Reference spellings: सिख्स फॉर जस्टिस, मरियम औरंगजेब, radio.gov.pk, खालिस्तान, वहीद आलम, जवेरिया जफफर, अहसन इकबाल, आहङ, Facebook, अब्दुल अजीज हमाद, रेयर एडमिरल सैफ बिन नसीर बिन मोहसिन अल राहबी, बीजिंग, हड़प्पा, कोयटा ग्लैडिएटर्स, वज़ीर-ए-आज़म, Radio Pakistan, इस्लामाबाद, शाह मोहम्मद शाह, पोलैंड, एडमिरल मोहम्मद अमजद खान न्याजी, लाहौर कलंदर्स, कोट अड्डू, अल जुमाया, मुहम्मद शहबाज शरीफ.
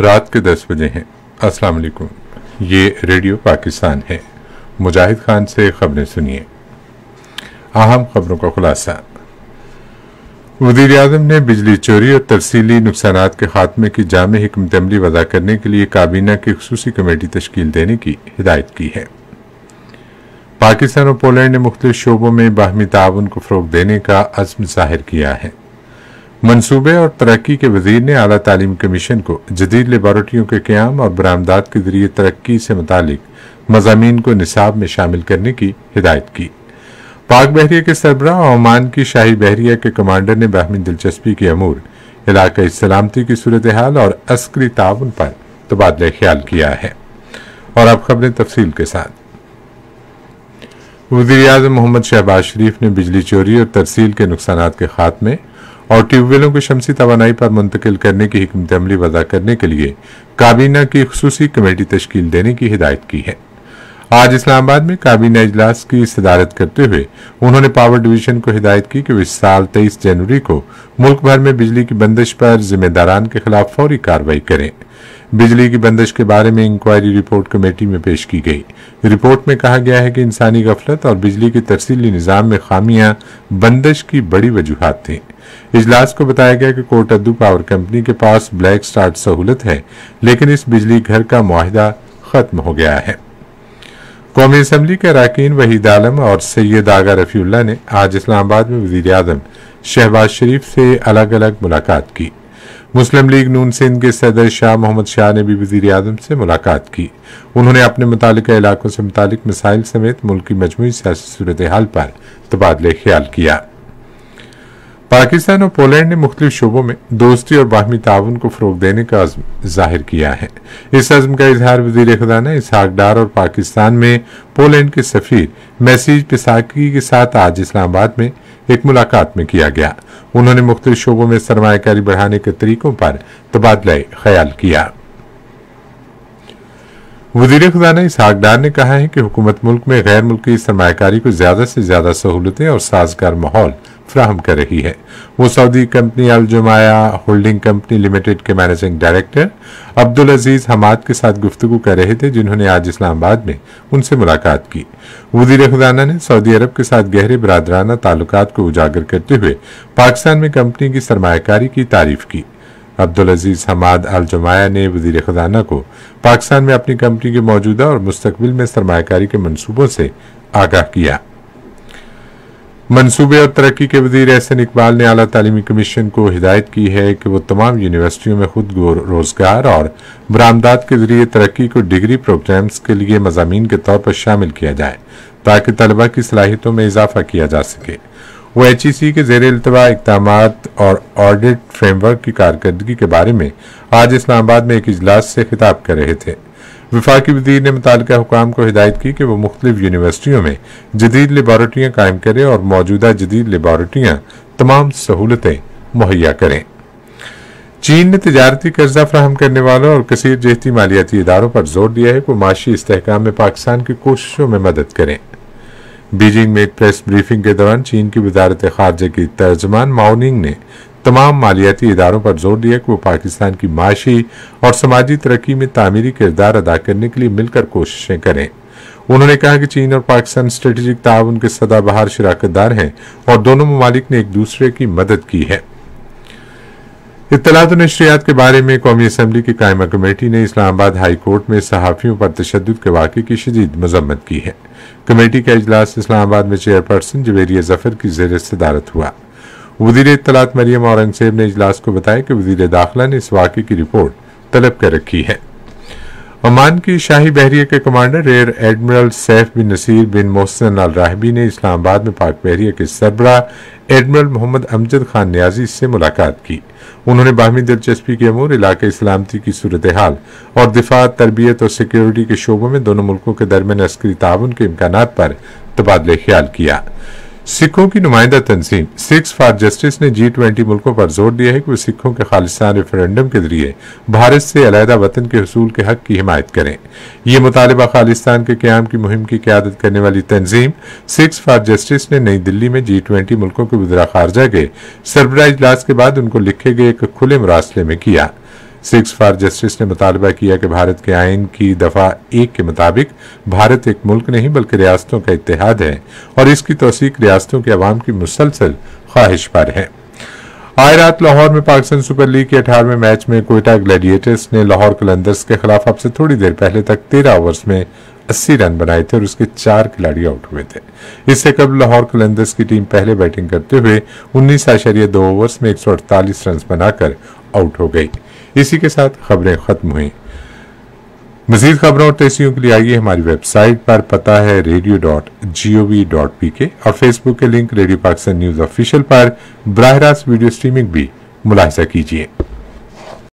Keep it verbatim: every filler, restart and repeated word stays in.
रात के दस बजे हैं। अस्सलाम वालेकुम। ये रेडियो पाकिस्तान है। मुजाहिद खान से खबरें सुनिए। अहम खबरों का खुलासा। वज़ीर-ए-आज़म ने बिजली चोरी और तरसीली नुकसानात के खात्मे की जामे हिकमत अमली वज़ा करने के लिए काबीना की खुसूसी कमेटी तश्कील देने की हिदायत की है। पाकिस्तान और पोलैंड ने मुख्तलिफ शोबों में बाहमी ताउन को फ़रोग देने का अज़्म ज़ाहिर किया है। मनसूबे और तरक्की के वजीर ने आला तालीम कमीशन को जदीद लेबॉरेटरियों के क्याम और बरामदात के जरिए तरक्की से मुतालिक मजामीन को निसाब में शामिल करने की हिदायत की। पाक बहरिया के सरबराह ओमान की शाही बहरिया के कमांडर ने बाहमी दिलचस्पी के अमूर, इलाकाई सलामती की सूरत हाल और अस्करी ताउन पर तबादला ख्याल किया है। और अब खबरें तफसील के साथ। वज़ीर-ए-आज़म मुहम्मद शहबाज शरीफ ने बिजली चोरी और तरसील के नुकसानात के खात्मे और ट्यूबवेलों को शमसी तवानाई पर मुंतकिल करने की हिकमत अमली वज़ा करने के लिए काबीना की खुसूसी कमेटी तश्कील देने की हिदायत की है। आज इस्लामाबाद में काबीना इजलास की सदारत करते हुए उन्होंने पावर डिवीजन को हिदायत की कि वे इस साल तेईस जनवरी को मुल्क भर में बिजली की बंदिश पर जिम्मेदारान के खिलाफ फौरी कार्रवाई करें। बिजली की बंदिश के बारे में इंक्वायरी रिपोर्ट कमेटी में पेश की गई। रिपोर्ट में कहा गया है कि इंसानी गफलत और बिजली की तरसीली निज़ाम में खामियां बंदिश की बड़ी वजूहत थीं। इजलास को बताया गया कि कोट अड्डू पावर कंपनी के पास ब्लैक स्टार्ट सहूलत है, लेकिन इस बिजली घर का मुआहदा खत्म हो गया है। कौमी असम्बली के अरकान वहीद आलम और सैयद आगा रफीउल्ला ने आज इस्लामाबाद में वज़ीर-ए-आज़म शहबाज शरीफ से अलग अलग मुलाकात की। मुस्लिम लीग नून सिंध के सदर शाह मोहम्मद शाह ने भी वज़ीर-ए-आज़म से मुलाकात की। उन्होंने अपने मुतालिका इलाकों से मुतालिक मसाइल समेत मुल्क की मजमूई सियासी सूरत हाल पर तबादले ख्याल किया। पाकिस्तान और पोलैंड ने मुख्तलिफ शोबों में दोस्ती और बाहमी ताउन को फ़रोग देने का अज़्म ज़ाहिर किया है। इस अज़्म का इजहार वज़ीर ख़ज़ाना इसहाकडार और पाकिस्तान में पोलैंड के सफ़ीर मैसेज पिसाकी के साथ आज इस्लामाबाद में एक मुलाकात में किया गया। उन्होंने मुख्तलिफ शोबों में सरमायाकारी बढ़ाने के तरीकों पर तबादला ख्याल किया। वज़ीर ख़ज़ाना इसहाकडार ने कहा है कि हुकूमत मुल्क में गैर मुल्की सरमायाकारी को ज़्यादा से ज़्यादा सहूलतें और साजगार माहौल फ्राहम कर रही है। वो सऊदी कंपनी अल जुमाया होल्डिंग कंपनी लिमिटेड के मैनेजिंग डायरेक्टर अब्दुल अजीज हमाद के साथ गुफ्तगू कर रहे थे, जिन्होंने आज इस्लामाबाद में उनसे मुलाकात की। वज़ीर ख़ज़ाना ने सऊदी अरब के साथ गहरे बरादराना ताल्लुकात को उजागर करते हुए पाकिस्तान में कंपनी की सरमायाकारी की तारीफ की। अब्दुल अजीज हमाद अल जुमाया ने वज़ीर ख़ज़ाना को पाकिस्तान में अपनी कंपनी के मौजूदा और मुस्तकबिल में सरमायाकारी के मनसूबों से आगाह किया। मनसूबे और तरक्की के वज़ीर अहसन इकबाल ने आला तालीमी कमीशन को हिदायत की है कि वो तमाम यूनिवर्सिटियों में खुद रोजगार और बरामदात के जरिए तरक्की को डिग्री प्रोग्राम्स के लिए मजामीन के तौर पर शामिल किया जाए, ताकि तलबा की सलाहियतों में इजाफा किया जा सके। वो एच ई सी के ज़ेरे इल्तवा इक़दामात और ऑडिट फ्रेमवर्क की कारकर्दगी के बारे में आज इस्लामाबाद में एक इजलास से खिताब कर रहे थे। वफाकी वज़ीर ने मुतालिका हुकाम को हिदायत की कि वो मुख्तलिफ यूनिवर्सिटियों में जदीद लेबॉरेटरियाँ कायम करें और मौजूदा जदीद लेबॉरेटरियाँ तमाम सहूलतें मुहैया करें। चीन ने तजारती कर्जा फ्राहम करने वालों और कसीर जहती मालियाती इदारों पर जोर दिया है कि वो माशी इस्तेहकाम में पाकिस्तान की कोशिशों में मदद करें। बीजिंग में एक प्रेस ब्रीफिंग के दौरान चीन की वजारत खारजा की तर्जमान माउनिंग ने तमाम मालियाती इदारों पर जोर दिया कि वो पाकिस्तान की माशी और समाजी तरक्की में तामीरी किरदार अदा करने के लिए मिलकर कोशिशें करें। उन्होंने कहा कि चीन और पाकिस्तान स्ट्रेटेजिक ताउन के सदाबहार शराकतदार हैं और दोनों ममालिक ने एक दूसरे की मदद की है। इत्तलात और नशरियात के बारे में कौमी असम्बली की कायमा कमेटी ने इस्लामाबाद हाई कोर्ट में सहाफ़ियों पर तशद्दुद के वाक़े की शदीद मजम्मत की है। कमेटी का इजलास इस्लामाबाद में चेयरपर्सन जवेरिया जफफर की ज़ेर सदारत हुआ। वज़ीर इत्तलात मरियम औरंगजेब ने इजलास को बताया कि वज़ीर दाखिला ने इस वाक़े की रिपोर्ट तलब कर रखी है। ओमान की शाही बहरिया के कमांडर रेयर एडमिरल सैफ बिन नसीर बिन मोहसिन अल राहबी ने इस्लामाबाद में पाक बहरिया के सरबराह एडमिरल मोहम्मद अमजद खान न्याजी से मुलाकात की। उन्होंने बाहमी दिलचस्पी के अमूर, इलाके सलामती की सूरत हाल और दिफा, तरबियत और सिक्योरिटी के शोबों में दोनों मुल्कों के दरमियान अस्करी ताउन के इम्कानात पर तबादले ख्याल किया। सिखों की नुमाइंदा तंजीम सिख्स फॉर जस्टिस ने जी ट्वेंटी मुल्कों पर जोर दिया है कि वे सिखों के खालिस्तान रेफरेंडम के जरिए भारत से अलहदा वतन के हसूल के हक की हिमायत करें। यह मुतालबा खालिस्तान के क्याम की मुहिम की क्यादत करने वाली तंजीम सिख्स फॉर जस्टिस ने नई दिल्ली में जी ट्वेंटी मुल्कों के वज़ीर ख़ारजा के सरबराह इजलास के बाद उनको लिखे गए एक खुले मुरासले में किया। सिख्स फॉर जस्टिस ने मुतालबा किया कि भारत के आइन की दफ़ा एक के मुताबिक भारत एक मुल्क नहीं बल्कि रियासतों का इत्तेहाद है और इसकी तौसीक रियासतों के अवाम की मुसलसल ख्वाहिश पर है। आए रात लाहौर में पाकिस्तान सुपर लीग के अठारहवें मैच में कोयटा ग्लैडिएटर्स ने लाहौर कलंदर्स के खिलाफ अब से थोड़ी देर पहले तक तेरह ओवर्स में अस्सी रन बनाए थे और उसके चार खिलाड़ी आउट हुए थे। इससे कबल लाहौर कलंदर्स की टीम पहले बैटिंग करते हुए उन्नीस आशारिया दो ओवर्स में एक सौ अड़तालीस रन बनाकर आउट हो गई। इसी के साथ खबरें खत्म हुई। मजीद खबरों और तस्वीरों के लिए आइए हमारी वेबसाइट पर, पता है radio dot G O V dot P K और फेसबुक के link radio Pakistan news official पर बराह रास्त वीडियो स्ट्रीमिंग भी मुलाहिजा कीजिए।